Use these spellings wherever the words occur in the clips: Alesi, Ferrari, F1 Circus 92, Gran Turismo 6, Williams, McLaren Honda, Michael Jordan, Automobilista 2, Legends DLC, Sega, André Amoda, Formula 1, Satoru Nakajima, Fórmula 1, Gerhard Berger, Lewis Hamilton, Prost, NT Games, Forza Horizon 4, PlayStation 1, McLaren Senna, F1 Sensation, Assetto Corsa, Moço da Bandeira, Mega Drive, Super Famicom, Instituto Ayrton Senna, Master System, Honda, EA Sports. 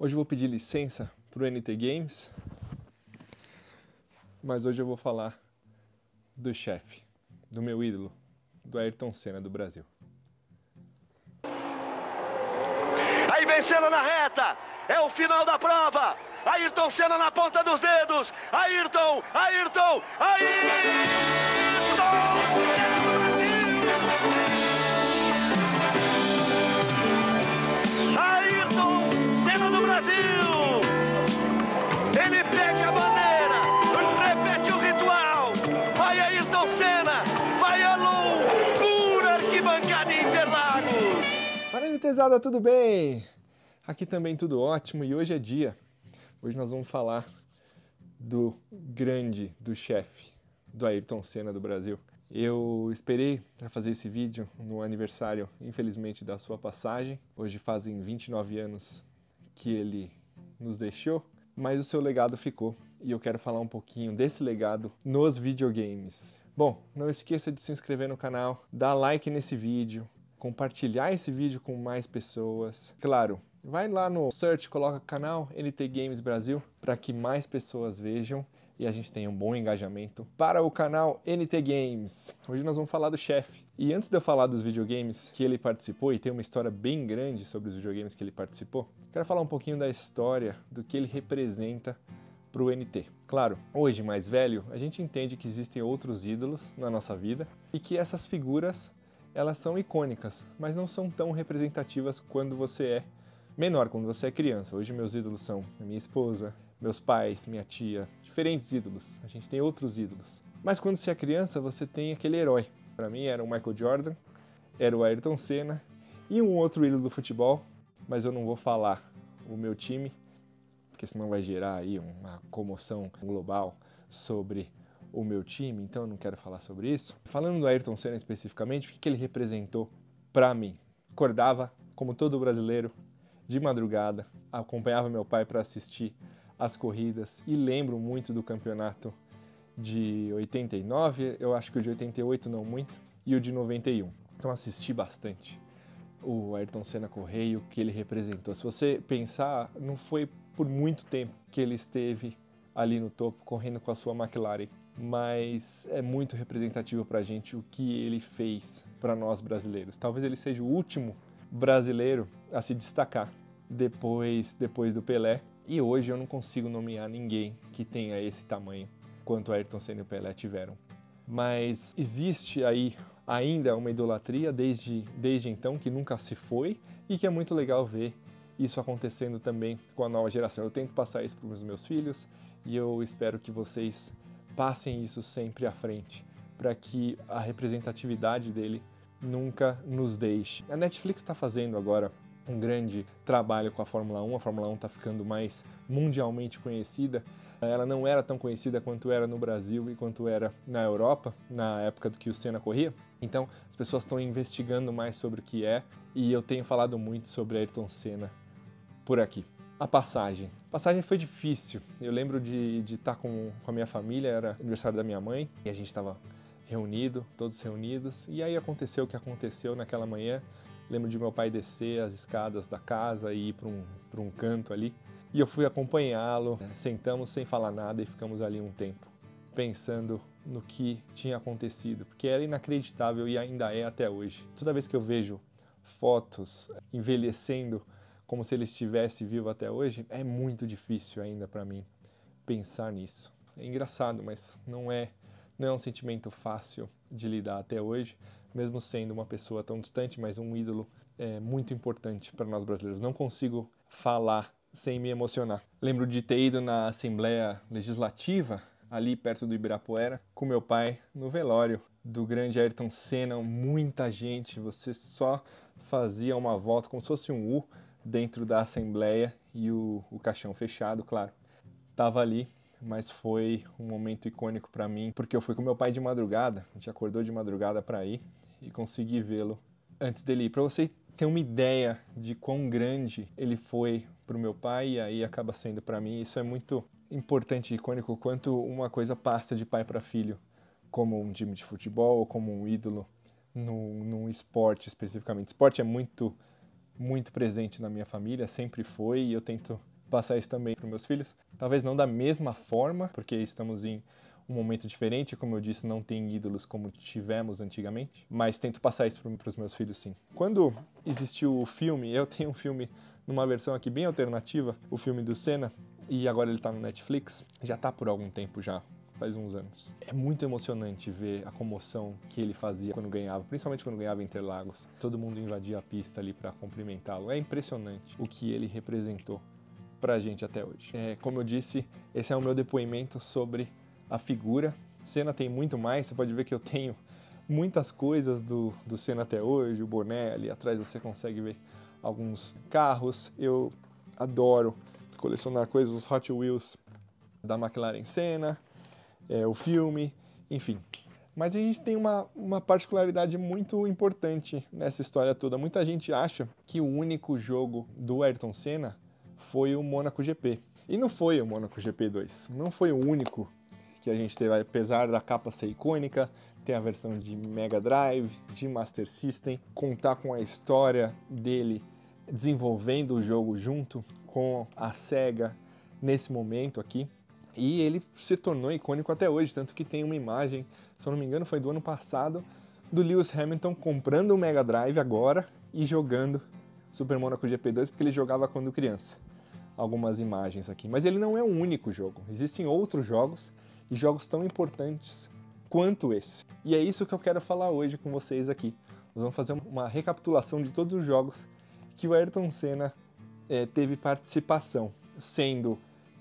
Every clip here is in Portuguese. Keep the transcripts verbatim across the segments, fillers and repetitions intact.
Hoje eu vou pedir licença para o N T Games, mas hoje eu vou falar do chefe, do meu ídolo, do Ayrton Senna do Brasil. Aí vem Senna na reta, é o final da prova, Ayrton Senna na ponta dos dedos, Ayrton, Ayrton, Ayrton! Ele pega a bandeira, repete o ritual, vai Ayrton Senna, vai a loucura, arquibancada Interlagos. Fala, Nintendinho, tudo bem? Aqui também tudo ótimo e hoje é dia. Hoje nós vamos falar do grande, do chefe, do Ayrton Senna do Brasil. Eu esperei para fazer esse vídeo no aniversário, infelizmente, da sua passagem. Hoje fazem vinte e nove anos que ele nos deixou, mas o seu legado ficou e eu quero falar um pouquinho desse legado nos videogames. Bom, não esqueça de se inscrever no canal, dar like nesse vídeo, compartilhar esse vídeo com mais pessoas. Claro, vai lá no search, coloca canal N T Games Brasil para que mais pessoas vejam e a gente tenha um bom engajamento para o canal N T Games. Hoje nós vamos falar do chefe. E antes de eu falar dos videogames que ele participou, e tem uma história bem grande sobre os videogames que ele participou, quero falar um pouquinho da história, do que ele representa para o N T. Claro, hoje mais velho, a gente entende que existem outros ídolos na nossa vida e que essas figuras, elas são icônicas, mas não são tão representativas quando você é menor, quando você é criança. Hoje meus ídolos são minha esposa, meus pais, minha tia, diferentes ídolos. A gente tem outros ídolos. Mas quando você é criança, você tem aquele herói. Para mim era o Michael Jordan, era o Ayrton Senna e um outro ídolo do futebol, mas eu não vou falar o meu time, porque senão vai gerar aí uma comoção global sobre o meu time, então eu não quero falar sobre isso. Falando do Ayrton Senna especificamente, o que ele representou para mim? Acordava, como todo brasileiro, de madrugada, acompanhava meu pai para assistir as corridas e lembro muito do campeonato de oitenta e nove, eu acho que o de oitenta e oito não muito, e o de noventa e um. Então assisti bastante o Ayrton Senna correr e o que ele representou. Se você pensar, não foi por muito tempo que ele esteve ali no topo, correndo com a sua McLaren, mas é muito representativo pra gente o que ele fez para nós brasileiros. Talvez ele seja o último brasileiro a se destacar depois, depois do Pelé. E hoje eu não consigo nomear ninguém que tenha esse tamanho quanto Ayrton Senna e o Pelé tiveram. Mas existe aí ainda uma idolatria desde, desde então que nunca se foi e que é muito legal ver isso acontecendo também com a nova geração. Eu tento passar isso para os meus filhos e eu espero que vocês passem isso sempre à frente para que a representatividade dele nunca nos deixe. A Netflix está fazendo agora um grande trabalho com a Fórmula um, a Fórmula um está ficando mais mundialmente conhecida. Ela não era tão conhecida quanto era no Brasil e quanto era na Europa, na época do que o Senna corria. Então, as pessoas estão investigando mais sobre o que é, e eu tenho falado muito sobre Ayrton Senna por aqui. A passagem. A passagem foi difícil. Eu lembro de estar com, com a minha família, era aniversário da minha mãe, e a gente estava reunido, todos reunidos, e aí aconteceu o que aconteceu naquela manhã. Lembro de meu pai descer as escadas da casa e ir para um, para um canto ali. E eu fui acompanhá-lo, sentamos sem falar nada e ficamos ali um tempo, pensando no que tinha acontecido, porque era inacreditável e ainda é até hoje. Toda vez que eu vejo fotos envelhecendo como se ele estivesse vivo até hoje, é muito difícil ainda para mim pensar nisso. É engraçado, mas não é, não é um sentimento fácil de lidar até hoje, mesmo sendo uma pessoa tão distante, mas um ídolo é muito importante para nós brasileiros. Não consigo falar sem me emocionar. Lembro de ter ido na Assembleia Legislativa, ali perto do Ibirapuera, com meu pai no velório do grande Ayrton Senna. Muita gente, você só fazia uma volta como se fosse um U dentro da Assembleia e o, o caixão fechado, claro. Tava ali, mas foi um momento icônico para mim, porque eu fui com meu pai de madrugada, a gente acordou de madrugada para ir e consegui vê-lo antes dele ir. Para você ter uma ideia de quão grande ele foi para o meu pai e aí acaba sendo para mim. Isso é muito importante e icônico, quanto uma coisa passa de pai para filho, como um time de futebol ou como um ídolo num, num esporte especificamente. Esporte é muito muito presente na minha família, sempre foi, e eu tento passar isso também para os meus filhos. Talvez não da mesma forma, porque estamos em um momento diferente, como eu disse, não tem ídolos como tivemos antigamente, mas tento passar isso para os meus filhos, sim. Quando existiu o filme, eu tenho um filme numa versão aqui bem alternativa, o filme do Senna, e agora ele tá no Netflix, já tá por algum tempo já, faz uns anos. É muito emocionante ver a comoção que ele fazia quando ganhava, principalmente quando ganhava em Interlagos. Todo mundo invadia a pista ali para cumprimentá-lo. É impressionante o que ele representou pra gente até hoje. É, como eu disse, esse é o meu depoimento sobre a figura. Senna tem muito mais, você pode ver que eu tenho muitas coisas do, do Senna até hoje, o boné ali atrás você consegue ver alguns carros. Eu adoro colecionar coisas, os Hot Wheels da McLaren Senna, é, o filme, enfim. Mas a gente tem uma, uma particularidade muito importante nessa história toda. Muita gente acha que o único jogo do Ayrton Senna foi o Monaco G P. E não foi o Monaco G P dois, não foi o único que a gente teve, apesar da capa ser icônica, tem a versão de Mega Drive, de Master System, contar com a história dele desenvolvendo o jogo junto com a Sega nesse momento aqui, e ele se tornou icônico até hoje, tanto que tem uma imagem, se eu não me engano foi do ano passado, do Lewis Hamilton comprando o Mega Drive agora e jogando Super Monaco G P dois, porque ele jogava quando criança, algumas imagens aqui. Mas ele não é o único jogo, existem outros jogos, e jogos tão importantes quanto esse. E é isso que eu quero falar hoje com vocês aqui. Nós vamos fazer uma recapitulação de todos os jogos que o Ayrton Senna é, teve participação, sendo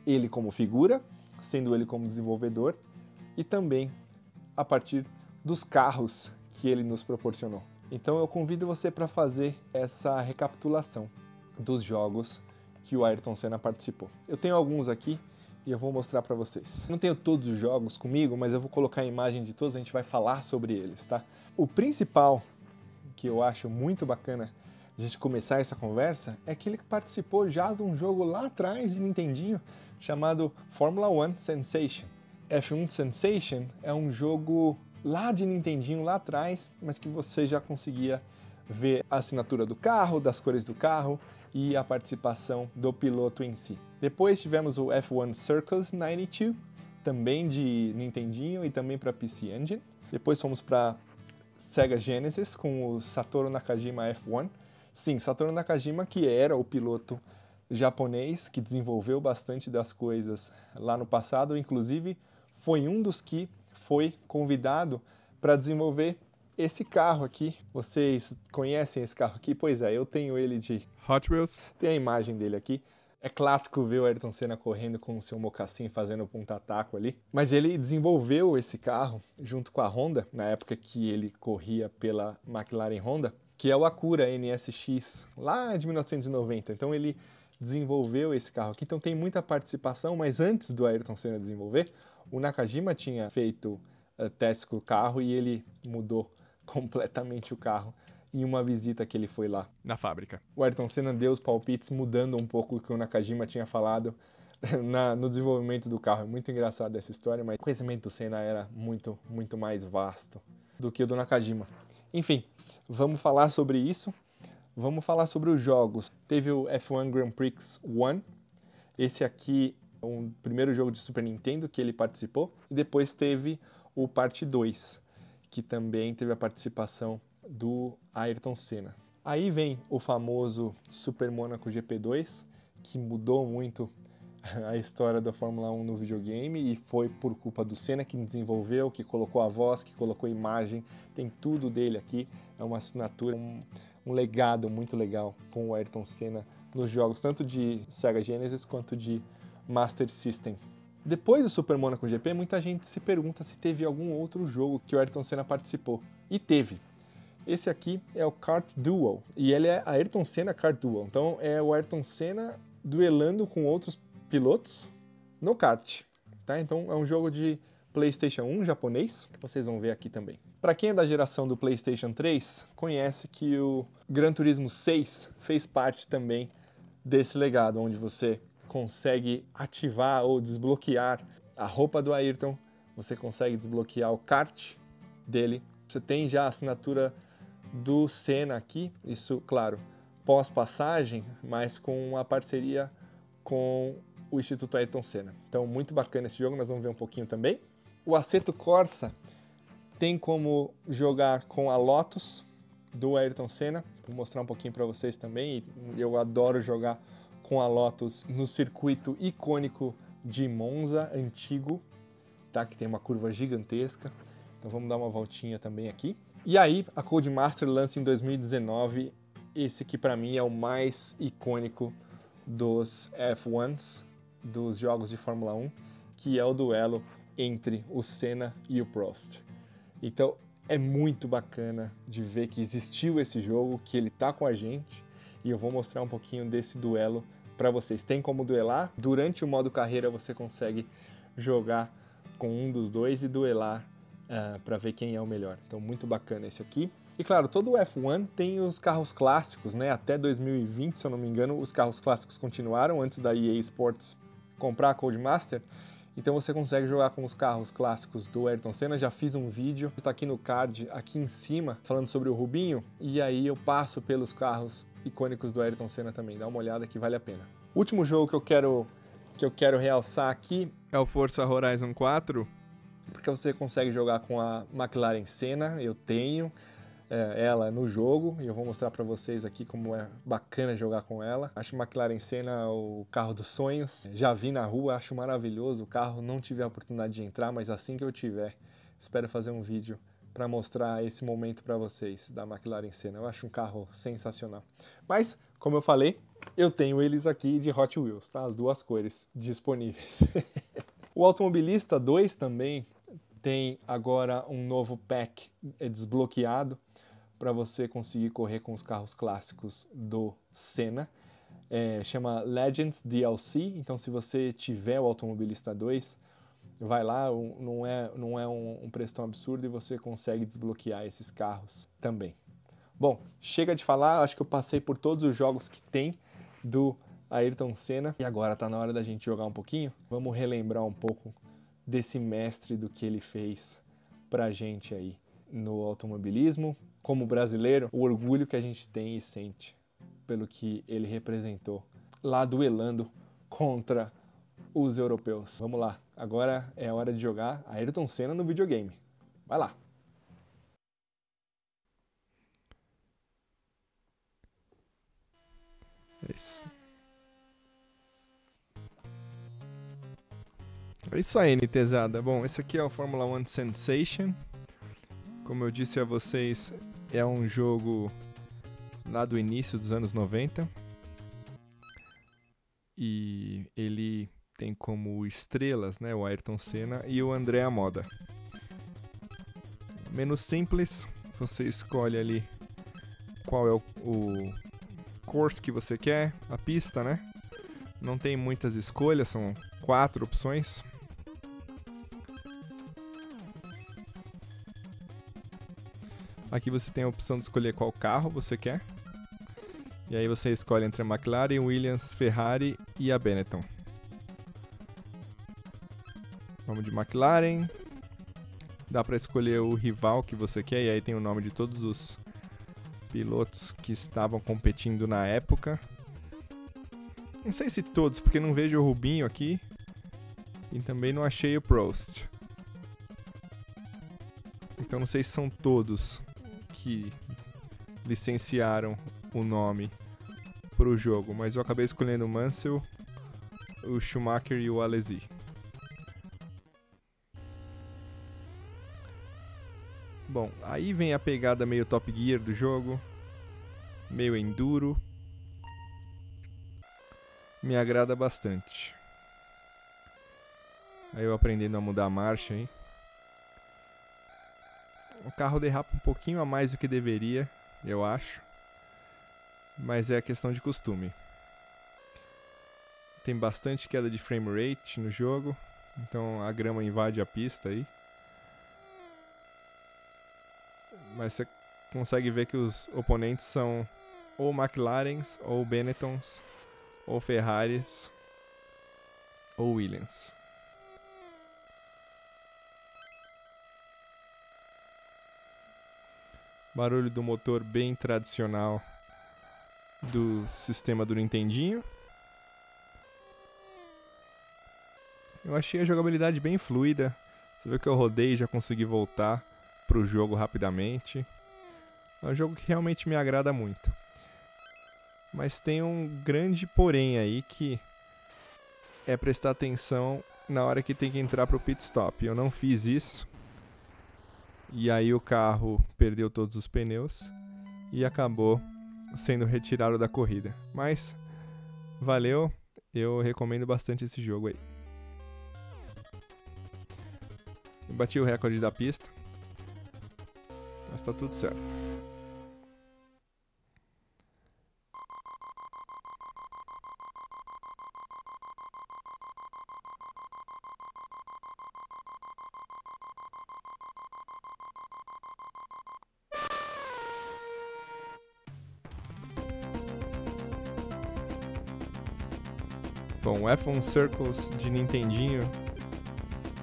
ele como figura, sendo ele como desenvolvedor, e também a partir dos carros que ele nos proporcionou. Então eu convido você para fazer essa recapitulação dos jogos que o Ayrton Senna participou. Eu tenho alguns aqui, e eu vou mostrar pra vocês. Não tenho todos os jogos comigo, mas eu vou colocar a imagem de todos, a gente vai falar sobre eles, tá? O principal, que eu acho muito bacana de a gente começar essa conversa, é que ele participou já de um jogo lá atrás de Nintendinho, chamado Fórmula um Sensation. F um Sensation é um jogo lá de Nintendinho, lá atrás, mas que você já conseguia ver a assinatura do carro, das cores do carro e a participação do piloto em si. Depois tivemos o F um Circus noventa e dois, também de Nintendinho e também para P C Engine. Depois fomos para Sega Genesis com o Satoru Nakajima F um. Sim, Satoru Nakajima, que era o piloto japonês que desenvolveu bastante das coisas lá no passado, inclusive foi um dos que foi convidado para desenvolver esse carro aqui. Vocês conhecem esse carro aqui? Pois é, eu tenho ele de Hot Wheels. Tem a imagem dele aqui. É clássico ver o Ayrton Senna correndo com o seu mocassim, fazendo o punta-taco ali. Mas ele desenvolveu esse carro junto com a Honda, na época que ele corria pela McLaren Honda, que é o Acura N S X, lá de mil novecentos e noventa. Então ele desenvolveu esse carro aqui. Então tem muita participação, mas antes do Ayrton Senna desenvolver, o Nakajima tinha feito uh, testes com o carro e ele mudou completamente o carro em uma visita que ele foi lá na fábrica. O Ayrton Senna deu os palpites mudando um pouco o que o Nakajima tinha falado na, no desenvolvimento do carro. É muito engraçada essa história, mas o conhecimento do Senna era muito, muito mais vasto do que o do Nakajima. Enfim, vamos falar sobre isso. Vamos falar sobre os jogos. Teve o F um Grand Prix One. Esse aqui é o primeiro jogo de Super Nintendo que ele participou. E depois teve o Parte dois. Que também teve a participação do Ayrton Senna. Aí vem o famoso Super Monaco G P dois, que mudou muito a história da Fórmula um no videogame, e foi por culpa do Senna que desenvolveu, que colocou a voz, que colocou a imagem, tem tudo dele aqui, é uma assinatura, um, um legado muito legal com o Ayrton Senna nos jogos, tanto de Sega Genesis quanto de Master System. Depois do Super Monaco G P, muita gente se pergunta se teve algum outro jogo que o Ayrton Senna participou. E teve. Esse aqui é o Kart Duel. E ele é a Ayrton Senna Kart Duel. Então é o Ayrton Senna duelando com outros pilotos no kart. Tá? Então é um jogo de PlayStation um japonês, que vocês vão ver aqui tambtambém. Para quem é da geração do PlayStation três, conhece que o Gran Turismo seis fez parte também desse legado, onde você consegue ativar ou desbloquear a roupa do Ayrton, você consegue desbloquear o kart dele, você tem já a assinatura do Senna aqui, isso, claro, pós-passagem, mas com uma parceria com o Instituto Ayrton Senna. Então, muito bacana esse jogo, nós vamos ver um pouquinho também. O Assetto Corsa tem como jogar com a Lotus do Ayrton Senna. Vou mostrar um pouquinho para vocês também. Eu adoro jogar com a Lotus no circuito icônico de Monza, antigo, tá? Que tem uma curva gigantesca. Então vamos dar uma voltinha também aqui. E aí, a Codemaster lança em dois mil e dezenove esse que para mim é o mais icônico dos F ones, dos jogos de Fórmula um, que é o duelo entre o Senna e o Prost. Então é muito bacana de ver que existiu esse jogo, que ele tá com a gente, e eu vou mostrar um pouquinho desse duelo para vocês. Tem como duelar, durante o modo carreira você consegue jogar com um dos dois e duelar uh, para ver quem é o melhor. Então muito bacana esse aqui. E claro, todo o F um tem os carros clássicos, né? Até dois mil e vinte, se eu não me engano, os carros clássicos continuaram antes da E A Sports comprar a Codemaster. Então você consegue jogar com os carros clássicos do Ayrton Senna. Já fiz um vídeo, está aqui no card, aqui em cima, falando sobre o Rubinho. E aí eu passo pelos carros icônicos do Ayrton Senna também. Dá uma olhada que vale a pena. O último jogo que eu quero, que eu quero realçar aqui é o Forza Horizon quatro. Porque você consegue jogar com a McLaren Senna, eu tenho é, ela no jogo. E eu vou mostrar para vocês aqui como é bacana jogar com ela. Acho a McLaren Senna o carro dos sonhos. Já vi na rua, acho maravilhoso o carro. Não tive a oportunidade de entrar, mas assim que eu tiver, espero fazer um vídeo para mostrar esse momento para vocês da McLaren Senna. Eu acho um carro sensacional. Mas, como eu falei, eu tenho eles aqui de Hot Wheels, tá? As duas cores disponíveis. O Automobilista dois também tem agora um novo pack desbloqueado para você conseguir correr com os carros clássicos do Senna. É, chama Legends D L C, então se você tiver o Automobilista dois... vai lá, não é, não é um, um preço tão absurdo e você consegue desbloquear esses carros também. Bom, chega de falar, acho que eu passei por todos os jogos que tem do Ayrton Senna. E agora tá na hora da gente jogar um pouquinho. Vamos relembrar um pouco desse mestre, do que ele fez pra gente aí no automobilismo. Como brasileiro, o orgulho que a gente tem e sente pelo que ele representou lá duelando contra os europeus. Vamos lá, agora é hora de jogar Ayrton Senna no videogame. Vai lá! É isso aí, NTzada. Bom, esse aqui é o Fórmula um Sensation. Como eu disse a vocês, é um jogo lá do início dos anos noventa. E ele tem como estrelas, né, o Ayrton Senna e o André Amoda. Menu simples, você escolhe ali qual é o, o course que você quer, a pista, né? Não tem muitas escolhas, são quatro opções. Aqui você tem a opção de escolher qual carro você quer. E aí você escolhe entre a McLaren, Williams, Ferrari e a Benetton. Vamos de McLaren. Dá para escolher o rival que você quer. E aí tem o nome de todos os pilotos que estavam competindo na época. Não sei se todos, porque não vejo o Rubinho aqui. E também não achei o Prost. Então não sei se são todos que licenciaram o nome para o jogo. Mas eu acabei escolhendo o Mansell, o Schumacher e o Alesi. Bom, aí vem a pegada meio Top Gear do jogo, meio enduro, me agrada bastante. Aí eu aprendendo a mudar a marcha, hein? O carro derrapa um pouquinho a mais do que deveria, eu acho, mas é a questão de costume. Tem bastante queda de frame rate no jogo, então a grama invade a pista aí. Mas você consegue ver que os oponentes são ou McLarens, ou Benettons, ou Ferraris, ou Williams. Barulho do motor bem tradicional do sistema do Nintendinho. Eu achei a jogabilidade bem fluida. Você vê que eu rodei e já consegui voltar pro jogo rapidamente. É um jogo que realmente me agrada muito. Mas tem um grande porém aí, que é prestar atenção na hora que tem que entrar pro pit stop. Eu não fiz isso. E aí o carro perdeu todos os pneus e acabou sendo retirado da corrida. Mas valeu, eu recomendo bastante esse jogo aí. Eu bati o recorde da pista, mas tá tudo certo. Bom, o F um Circus de Nintendinho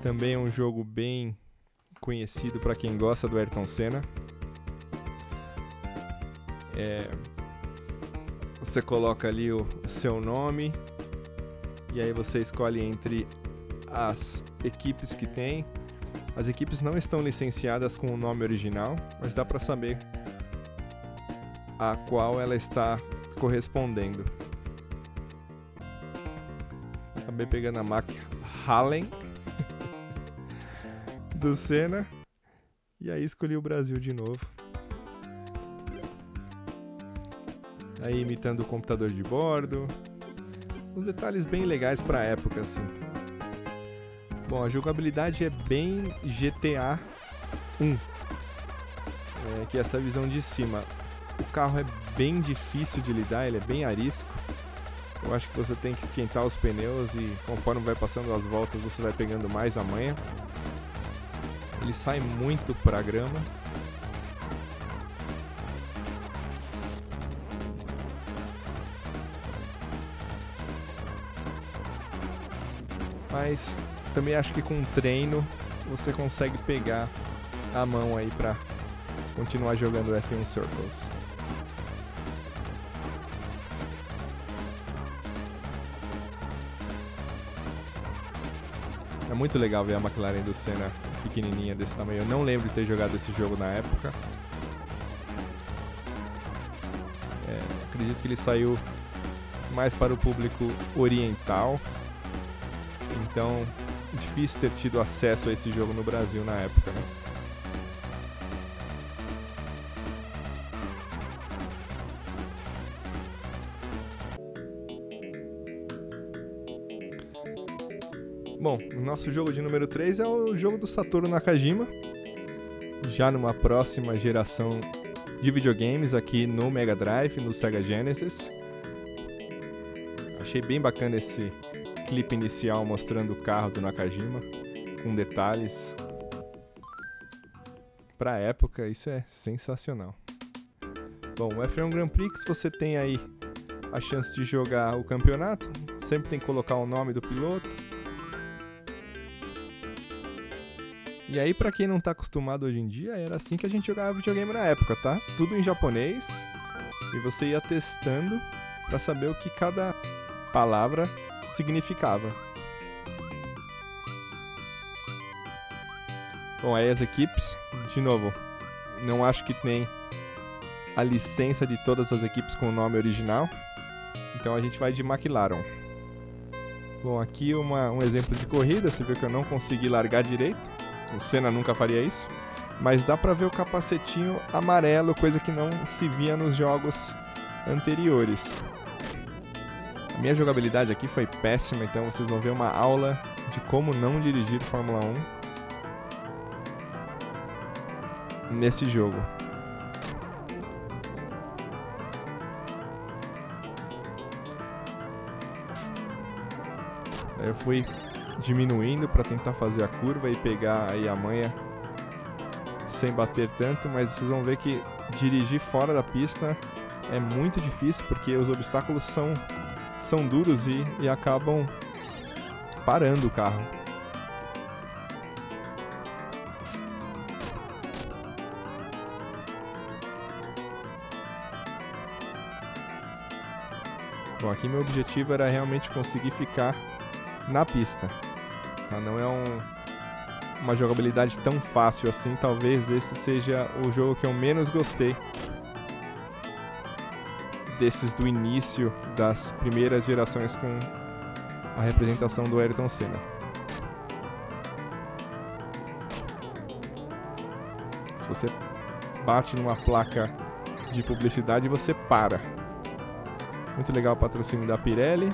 também é um jogo bem conhecido para quem gosta do Ayrton Senna. É, você coloca ali o seu nome e aí você escolhe entre as equipes que tem. As equipes não estão licenciadas com o nome original, mas dá para saber a qual ela está correspondendo. Acabei pegando a McLaren do Senna. E aí escolhi o Brasil de novo. Aí imitando o computador de bordo. Uns detalhes bem legais pra época, assim. Bom, a jogabilidade é bem G T A um. É, que é essa visão de cima. O carro é bem difícil de lidar, ele é bem arisco. Eu acho que você tem que esquentar os pneus e conforme vai passando as voltas você vai pegando mais a manha. Ele sai muito pra grama. Mas também acho que com treino você consegue pegar a mão aí pra continuar jogando F um Circus. É muito legal ver a McLaren do Senna pequenininha desse tamanho. Eu não lembro de ter jogado esse jogo na época. É, acredito que ele saiu mais para o público oriental. Então, difícil ter tido acesso a esse jogo no Brasil na época, né? Bom, o nosso jogo de número três é o jogo do Satoru Nakajima, já numa próxima geração de videogames aqui no Mega Drive, no Sega Genesis. Achei bem bacana esse clipe inicial mostrando o carro do Nakajima, com detalhes. Pra época, isso é sensacional. Bom, o F um Grand Prix, você tem aí a chance de jogar o campeonato, sempre tem que colocar o nome do piloto. E aí, pra quem não tá acostumado hoje em dia, era assim que a gente jogava videogame na época, tá? Tudo em japonês, e você ia testando pra saber o que cada palavra significava. Bom, aí as equipes, de novo, não acho que tem a licença de todas as equipes com o nome original, então a gente vai de McLaren. Bom, aqui uma, um exemplo de corrida, você viu que eu não consegui largar direito. O Senna nunca faria isso, mas dá pra ver o capacetinho amarelo, coisa que não se via nos jogos anteriores. A minha jogabilidade aqui foi péssima, então vocês vão ver uma aula de como não dirigir Fórmula um nesse jogo. Eu fui diminuindo para tentar fazer a curva e pegar aí a manha sem bater tanto, mas vocês vão ver que dirigir fora da pista é muito difícil porque os obstáculos são, são duros e, e acabam parando o carro. Então aqui meu objetivo era realmente conseguir ficar na pista. Tá? Não é um, uma jogabilidade tão fácil assim. Talvez esse seja o jogo que eu menos gostei desses do início das primeiras gerações com a representação do Ayrton Senna. Se você bate numa placa de publicidade, você para. Muito legal o patrocínio da Pirelli.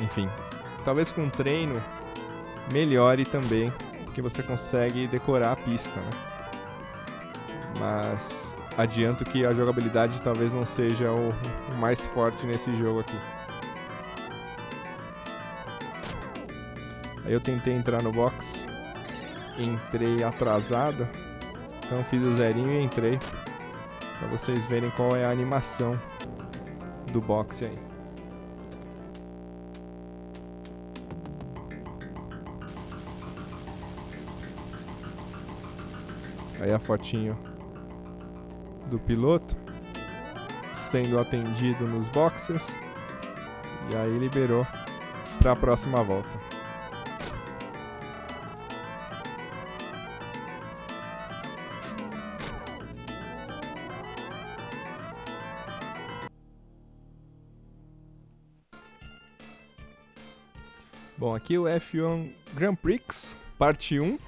Enfim, talvez com treino melhore também, porque você consegue decorar a pista, né? Mas adianto que a jogabilidade talvez não seja o, o mais forte nesse jogo aqui. Aí eu tentei entrar no box, entrei atrasado, então fiz o zerinho e entrei, para vocês verem qual é a animação do box aí. Aí a fotinho do piloto sendo atendido nos boxes, e aí liberou para a próxima volta. Bom, aqui o F um Grand Prix parte um.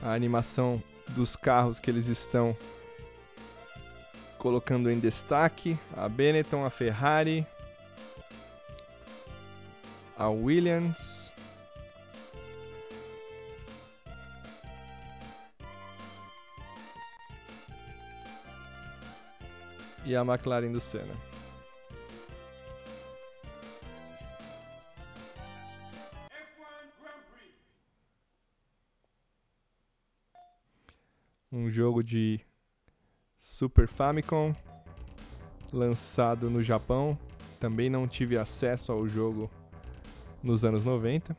A animação dos carros que eles estão colocando em destaque, a Benetton, a Ferrari, a Williams, e a McLaren do Senna. Um jogo de Super Famicom, lançado no Japão. Também não tive acesso ao jogo nos anos noventa.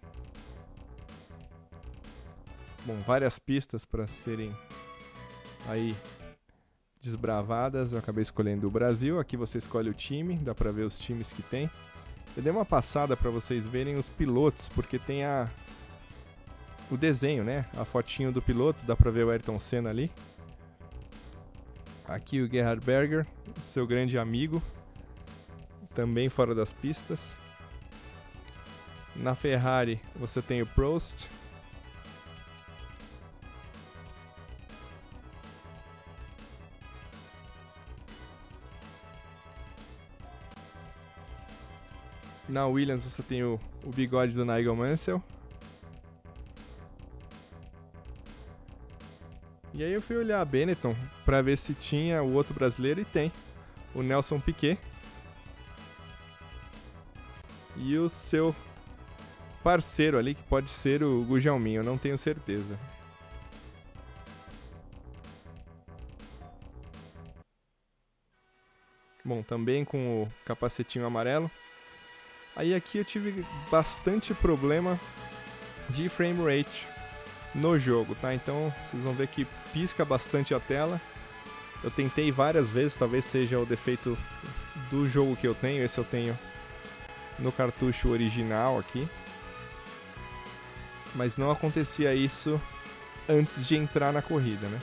Bom, várias pistas para serem aí desbravadas. Eu acabei escolhendo o Brasil. Aqui você escolhe o time, dá para ver os times que tem. Eu dei uma passada para vocês verem os pilotos, porque tem a... o desenho, né? A fotinho do piloto, dá pra ver o Ayrton Senna ali. Aqui o Gerhard Berger, seu grande amigo, também fora das pistas. Na Ferrari você tem o Prost. Na Williams você tem o, o bigode do Nigel Mansell. E aí eu fui olhar a Benetton para ver se tinha o outro brasileiro, e tem o Nelson Piquet e o seu parceiro ali, que pode ser o Gujalminho, eu não tenho certeza. Bom, também com o capacetinho amarelo. Aí aqui eu tive bastante problema de frame rate no jogo, tá? Então vocês vão ver que pisca bastante a tela. Eu tentei várias vezes, talvez seja o defeito do jogo que eu tenho. Esse eu tenho no cartucho original aqui, mas não acontecia isso antes de entrar na corrida, né?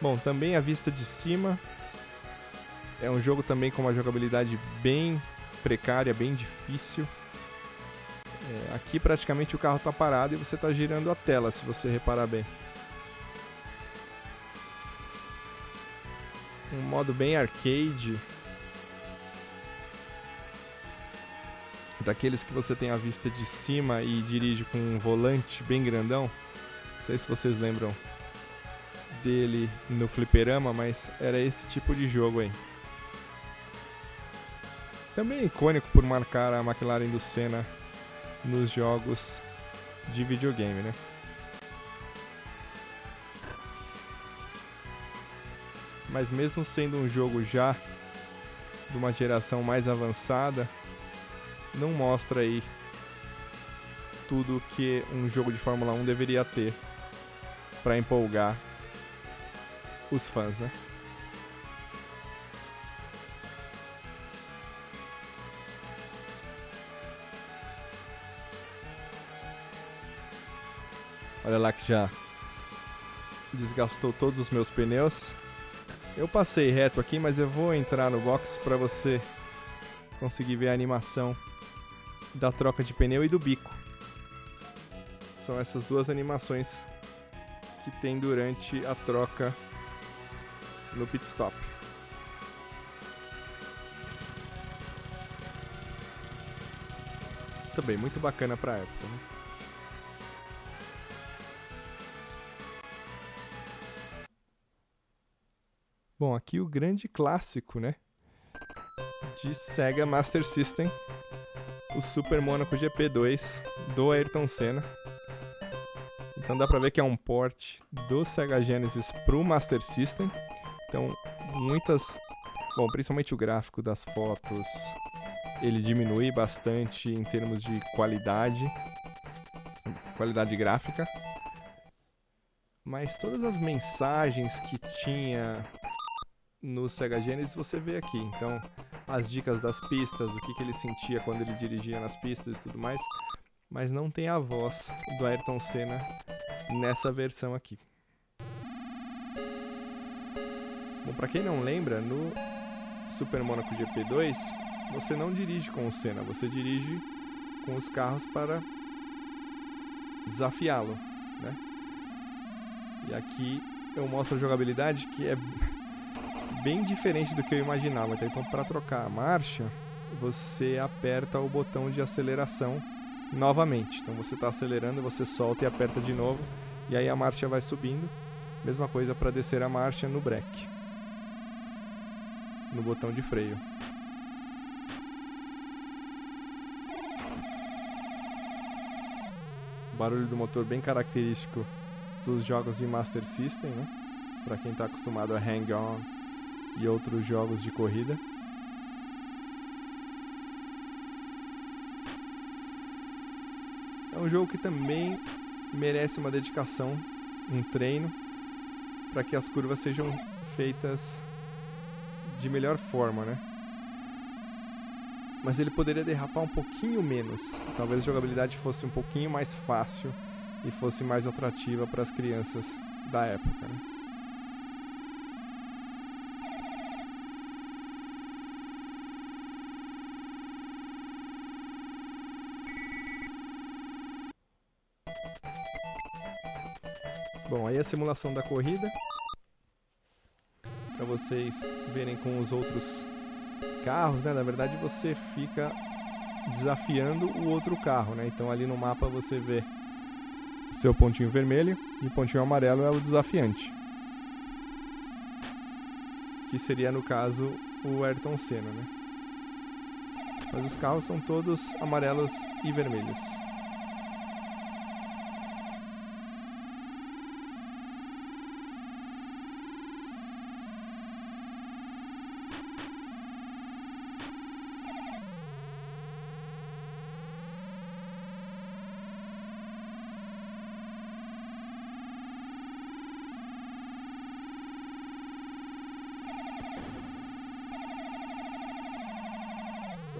Bom, também a vista de cima. É um jogo também com uma jogabilidade bem precária, bem difícil. É, aqui praticamente o carro está parado e você está girando a tela, se você reparar bem. Um modo bem arcade, daqueles que você tem a vista de cima e dirige com um volante bem grandão. Não sei se vocês lembram dele no fliperama, mas era esse tipo de jogo aí. Também icônico por marcar a McLaren do Senna nos jogos de videogame, né? Mas mesmo sendo um jogo já de uma geração mais avançada, não mostra aí tudo que um jogo de Fórmula um deveria ter para empolgar os fãs, né? Olha lá que já desgastou todos os meus pneus. Eu passei reto aqui, mas eu vou entrar no box para você conseguir ver a animação da troca de pneu e do bico. São essas duas animações que tem durante a troca no pit stop. Também muito bacana para a época, né? Bom, aqui o grande clássico, né, de Sega Master System, o Super Monaco G P dois do Ayrton Senna. Então dá pra ver que é um port do Sega Genesis pro Master System. Então muitas... Bom, principalmente o gráfico das fotos, ele diminui bastante em termos de qualidade, qualidade gráfica. Mas todas as mensagens que tinha no Sega Genesis você vê aqui, então as dicas das pistas, o que, que ele sentia quando ele dirigia nas pistas e tudo mais, mas não tem a voz do Ayrton Senna nessa versão aqui. Bom, pra quem não lembra, no Super Monaco G P dois você não dirige com o Senna, você dirige com os carros para desafiá-lo, né? E aqui eu mostro a jogabilidade que é... bem diferente do que eu imaginava, tá? Então para trocar a marcha, você aperta o botão de aceleração novamente. Então você está acelerando, você solta e aperta de novo, e aí a marcha vai subindo. Mesma coisa para descer a marcha no breque, no botão de freio. O barulho do motor bem característico dos jogos de Master System, né? Para quem está acostumado a hang-on e outros jogos de corrida. É um jogo que também merece uma dedicação, um treino, para que as curvas sejam feitas de melhor forma, né? Mas ele poderia derrapar um pouquinho menos. Talvez a jogabilidade fosse um pouquinho mais fácil e fosse mais atrativa para as crianças da época, né? Bom, aí a simulação da corrida, para vocês verem com os outros carros, né? Na verdade você fica desafiando o outro carro, né? Então ali no mapa você vê o seu pontinho vermelho e o pontinho amarelo é o desafiante, que seria no caso o Ayrton Senna, né? Mas os carros são todos amarelos e vermelhos.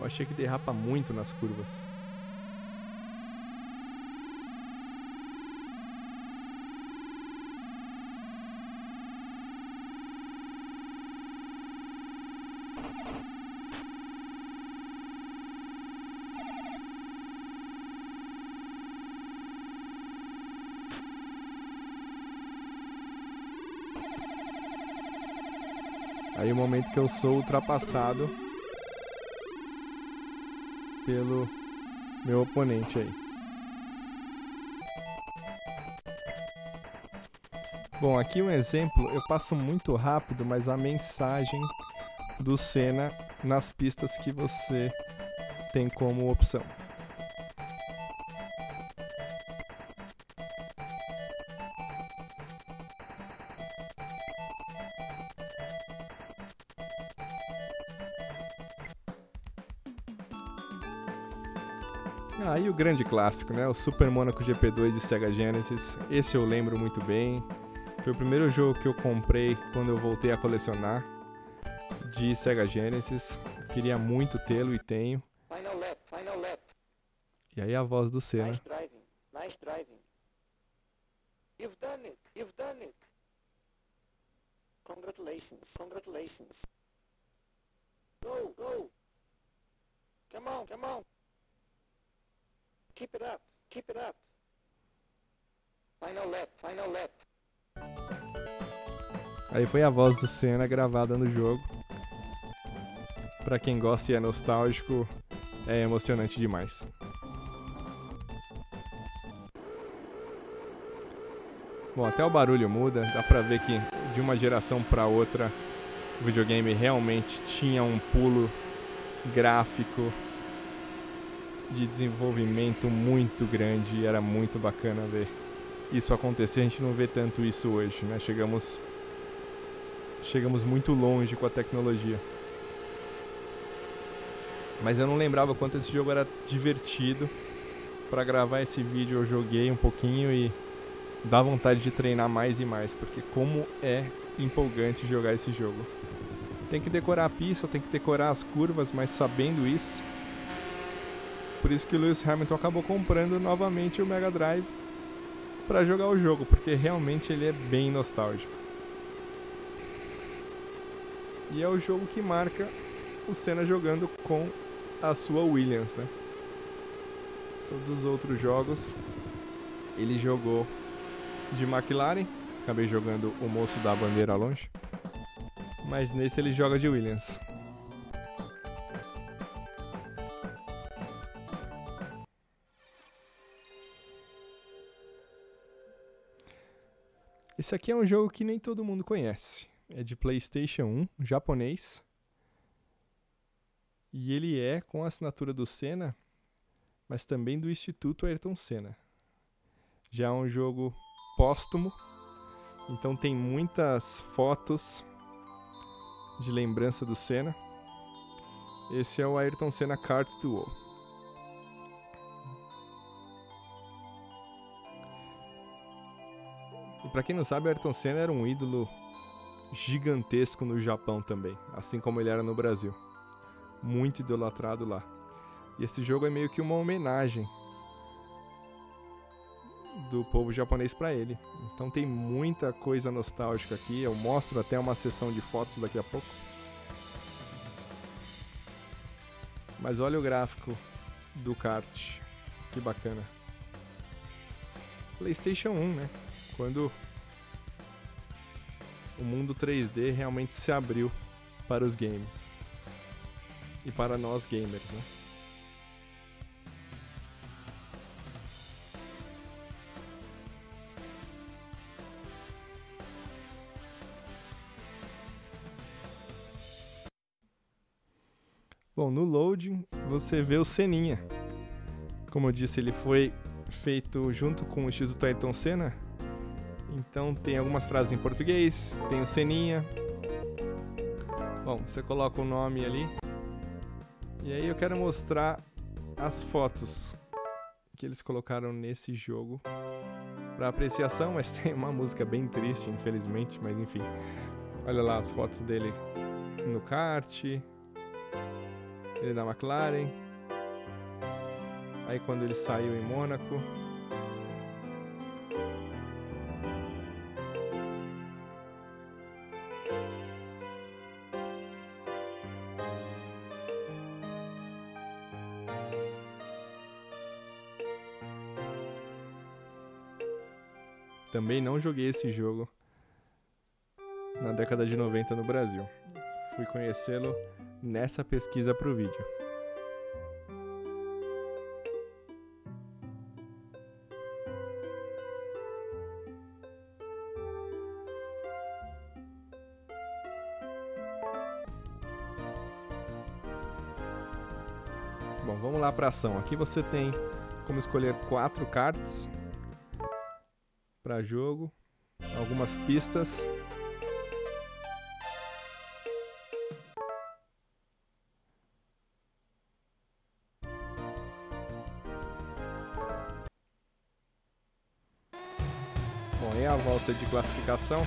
Eu achei que derrapa muito nas curvas. Aí é o momento que eu sou ultrapassado pelo meu oponente aí. Bom, aqui um exemplo, eu passo muito rápido, mas a mensagem do Senna nas pistas que você tem como opção. Ah, e o grande clássico, né? O Super Monaco G P dois de Sega Genesis. Esse eu lembro muito bem. Foi o primeiro jogo que eu comprei quando eu voltei a colecionar de Sega Genesis. Queria muito tê-lo e tenho. Final lap, final lap. E aí a voz do Senna. Nice driving, nice driving. You've done it, you've done it. Congratulations, congratulations. Go, go. Come on, come on. Keep it up, keep it up. Final lap, final lap. Aí foi a voz do Senna gravada no jogo. Pra quem gosta e é nostálgico, é emocionante demais. Bom, até o barulho muda, dá pra ver que de uma geração pra outra o videogame realmente tinha um pulo gráfico de desenvolvimento muito grande e era muito bacana ver isso acontecer. A gente não vê tanto isso hoje, né? Chegamos, chegamos muito longe com a tecnologia. Mas eu não lembrava quanto esse jogo era divertido. Pra gravar esse vídeo eu joguei um pouquinho e dá vontade de treinar mais e mais, porque como é empolgante jogar esse jogo. Tem que decorar a pista, tem que decorar as curvas, mas sabendo isso. Por isso que o Lewis Hamilton acabou comprando novamente o Mega Drive para jogar o jogo, porque realmente ele é bem nostálgico. E é o jogo que marca o Senna jogando com a sua Williams, né? Todos os outros jogos ele jogou de McLaren, acabei jogando o moço da bandeira longe, mas nesse ele joga de Williams. Esse aqui é um jogo que nem todo mundo conhece, é de PlayStation um, japonês, e ele é com a assinatura do Senna, mas também do Instituto Ayrton Senna. Já é um jogo póstumo, então tem muitas fotos de lembrança do Senna. Esse é o Ayrton Senna Kart Duel. E pra quem não sabe, Ayrton Senna era um ídolo gigantesco no Japão também, assim como ele era no Brasil. Muito idolatrado lá. E esse jogo é meio que uma homenagem do povo japonês pra ele. Então tem muita coisa nostálgica aqui. Eu mostro até uma sessão de fotos daqui a pouco. Mas olha o gráfico do kart. Que bacana. PlayStation um, né? Quando o mundo três D realmente se abriu para os games. E para nós gamers, né? Bom, no loading você vê o Seninha. Como eu disse, ele foi feito junto com o Instituto Ayrton Senna. Então tem algumas frases em português, tem o Seninha. Bom, você coloca o nome ali. E aí eu quero mostrar as fotos que eles colocaram nesse jogo para apreciação, mas tem uma música bem triste, infelizmente, mas enfim. Olha lá as fotos dele no kart, ele na McLaren, aí quando ele saiu em Mônaco. Também não joguei esse jogo na década de noventa no Brasil. Fui conhecê-lo nessa pesquisa pro vídeo. Bom, vamos lá para a ação. Aqui você tem como escolher quatro karts para jogo, algumas pistas. falta de classificação.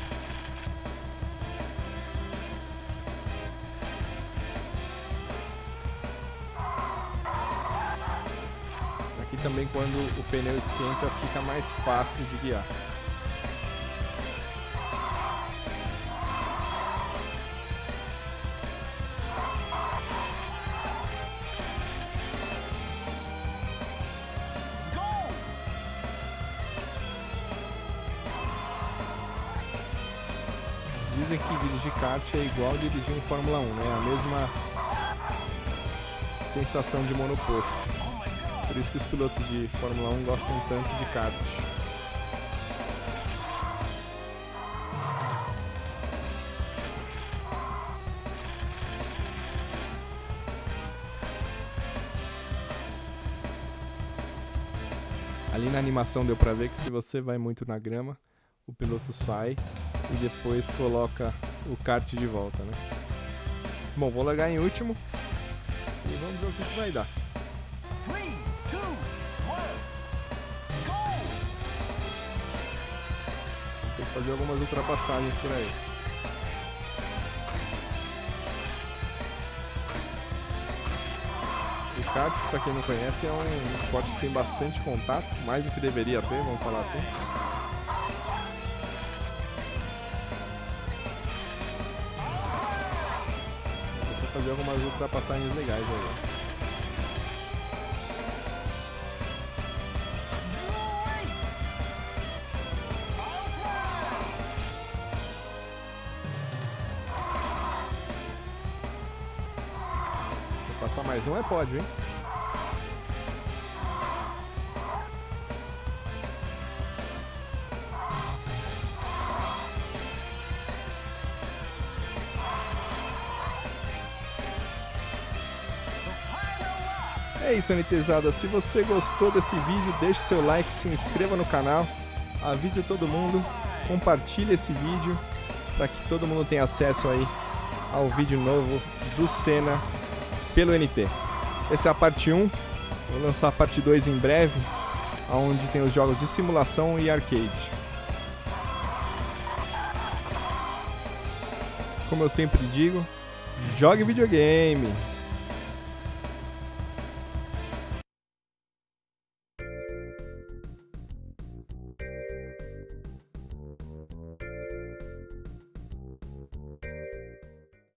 Aqui também, quando o pneu esquenta, fica mais fácil de guiar. Dizem que dirigir kart é igual dirigir um Fórmula um, né? A mesma sensação de monoposto. Por isso que os pilotos de Fórmula um gostam tanto de kart. Ali na animação deu pra ver que se você vai muito na grama, o piloto sai e depois coloca o kart de volta, né? Bom, vou largar em último e vamos ver o que vai dar. Tem que fazer algumas ultrapassagens por aí. O kart, para quem não conhece, é um esporte que tem bastante contato, mais do que deveria ter, vamos falar assim. Fazer algumas ultrapassagens legais aí. Se eu passar mais um é pódio, hein? É isso, NTzada, se você gostou desse vídeo, deixe seu like, se inscreva no canal, avise todo mundo, compartilhe esse vídeo para que todo mundo tenha acesso aí ao vídeo novo do Senna pelo N T. Essa é a parte um, vou lançar a parte dois em breve, onde tem os jogos de simulação e arcade. Como eu sempre digo, jogue videogame!